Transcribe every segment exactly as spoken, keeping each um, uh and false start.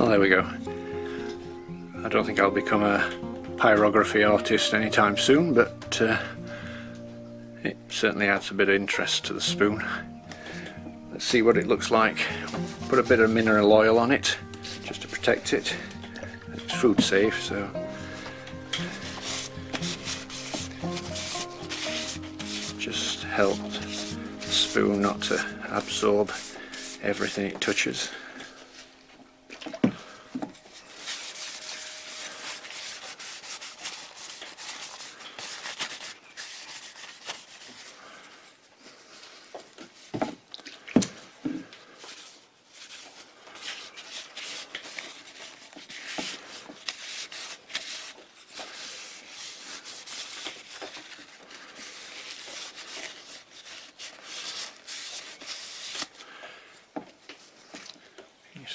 Well, there we go. I don't think I'll become a pyrography artist anytime soon, but uh, it certainly adds a bit of interest to the spoon. Let's see what it looks like. Put a bit of mineral oil on it just to protect it. It's food safe, so. Just helps the spoon not to absorb everything it touches.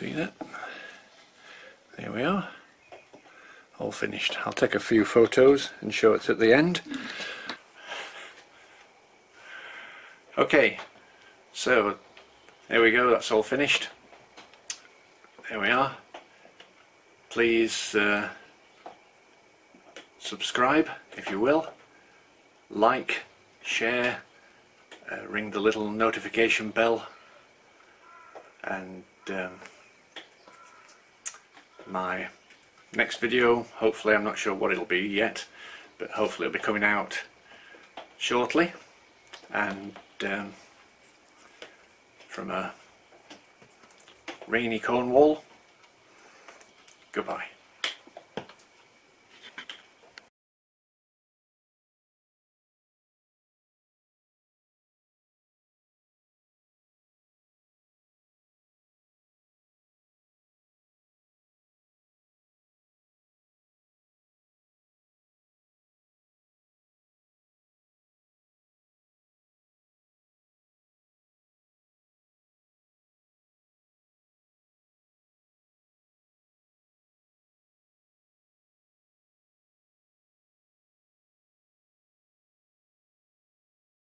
See that? There we are, all finished. I'll take a few photos and show it at the end. Okay, so there we go, that's all finished. There we are. Please uh, subscribe if you will, like, share, uh, ring the little notification bell, and um, my next video, hopefully, I'm not sure what it'll be yet, but hopefully it'll be coming out shortly, and um, from a rainy Cornwall, goodbye.